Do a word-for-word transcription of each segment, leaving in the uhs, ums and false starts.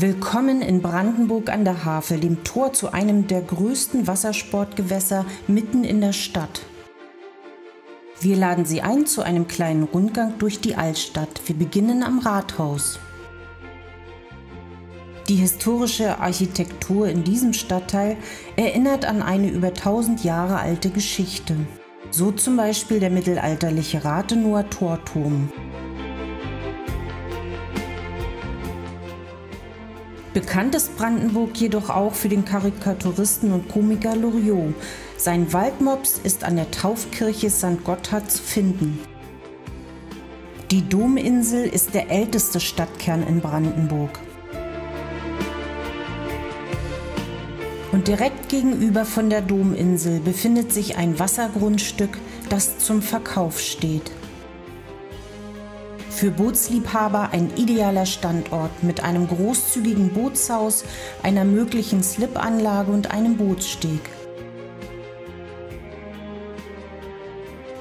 Willkommen in Brandenburg an der Havel, dem Tor zu einem der größten Wassersportgewässer mitten in der Stadt. Wir laden Sie ein zu einem kleinen Rundgang durch die Altstadt. Wir beginnen am Rathaus. Die historische Architektur in diesem Stadtteil erinnert an eine über tausend Jahre alte Geschichte. So zum Beispiel der mittelalterliche Rathenower Torturm. Bekannt ist Brandenburg jedoch auch für den Karikaturisten und Komiker Loriot. Sein Waldmops ist an der Taufkirche Sankt Gotthard zu finden. Die Dominsel ist der älteste Stadtkern in Brandenburg. Und direkt gegenüber von der Dominsel befindet sich ein Wassergrundstück, das zum Verkauf steht. Für Bootsliebhaber ein idealer Standort mit einem großzügigen Bootshaus, einer möglichen Slipanlage und einem Bootssteg.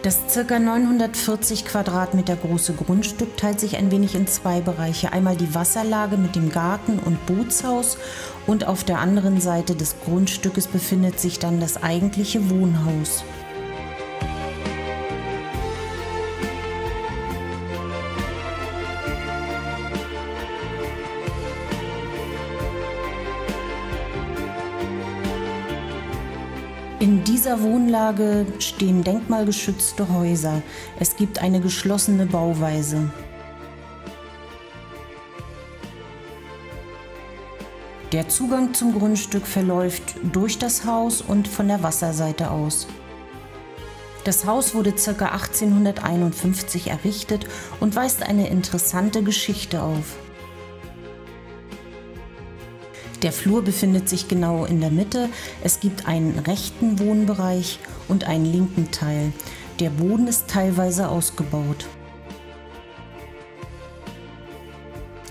Das ca. neunhundertvierzig Quadratmeter große Grundstück teilt sich ein wenig in zwei Bereiche. Einmal die Wasserlage mit dem Garten und Bootshaus und auf der anderen Seite des Grundstückes befindet sich dann das eigentliche Wohnhaus. In dieser Wohnlage stehen denkmalgeschützte Häuser. Es gibt eine geschlossene Bauweise. Der Zugang zum Grundstück verläuft durch das Haus und von der Wasserseite aus. Das Haus wurde ca. achtzehnhunderteinundfünfzig errichtet und weist eine interessante Geschichte auf. Der Flur befindet sich genau in der Mitte, es gibt einen rechten Wohnbereich und einen linken Teil. Der Boden ist teilweise ausgebaut.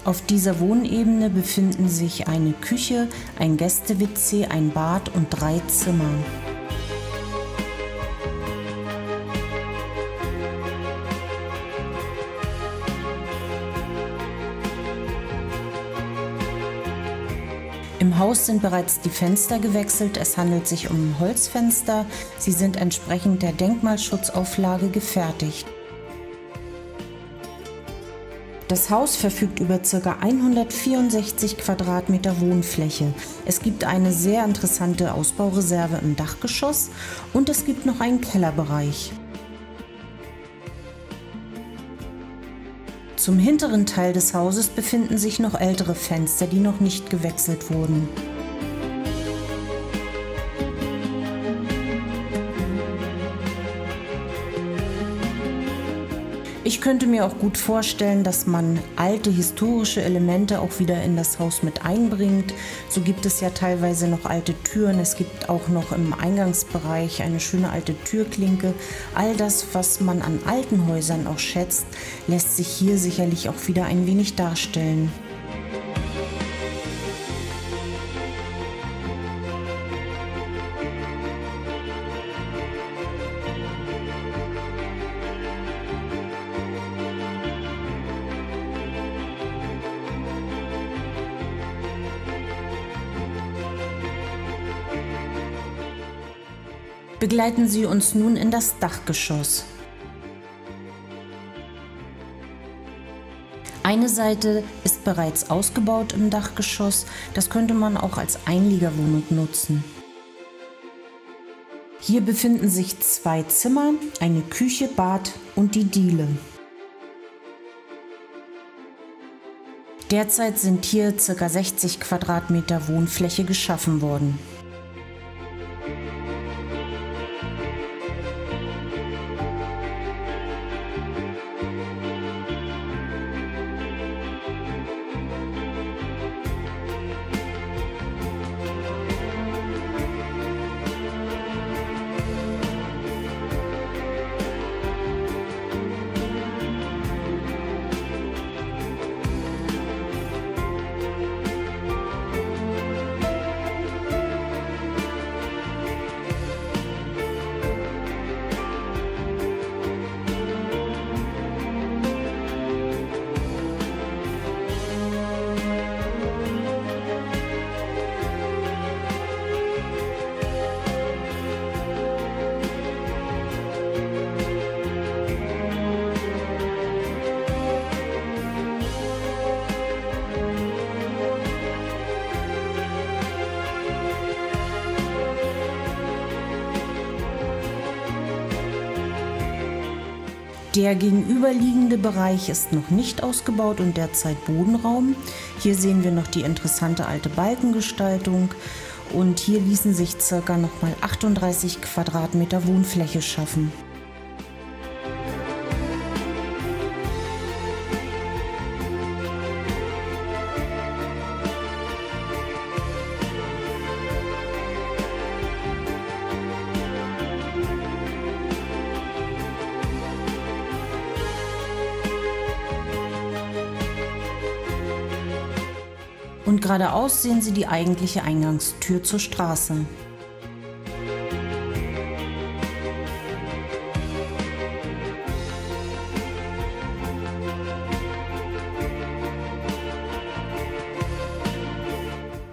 Auf dieser Wohnebene befinden sich eine Küche, ein Gäste-W C, ein Bad und drei Zimmer. Im Haus sind bereits die Fenster gewechselt, es handelt sich um Holzfenster, sie sind entsprechend der Denkmalschutzauflage gefertigt. Das Haus verfügt über ca. hundertvierundsechzig Quadratmeter Wohnfläche. Es gibt eine sehr interessante Ausbaureserve im Dachgeschoss und es gibt noch einen Kellerbereich. Zum hinteren Teil des Hauses befinden sich noch ältere Fenster, die noch nicht gewechselt wurden. Ich könnte mir auch gut vorstellen, dass man alte historische Elemente auch wieder in das Haus mit einbringt. So gibt es ja teilweise noch alte Türen, es gibt auch noch im Eingangsbereich eine schöne alte Türklinke. All das, was man an alten Häusern auch schätzt, lässt sich hier sicherlich auch wieder ein wenig darstellen. Begleiten Sie uns nun in das Dachgeschoss. Eine Seite ist bereits ausgebaut im Dachgeschoss, das könnte man auch als Einliegerwohnung nutzen. Hier befinden sich zwei Zimmer, eine Küche, Bad und die Diele. Derzeit sind hier ca. sechzig Quadratmeter Wohnfläche geschaffen worden. Der gegenüberliegende Bereich ist noch nicht ausgebaut und derzeit Bodenraum. Hier sehen wir noch die interessante alte Balkengestaltung. Und hier ließen sich ca. nochmal achtunddreißig Quadratmeter Wohnfläche schaffen. Und geradeaus sehen Sie die eigentliche Eingangstür zur Straße.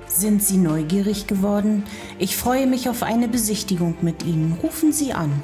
Sind Sie neugierig geworden? Ich freue mich auf eine Besichtigung mit Ihnen. Rufen Sie an!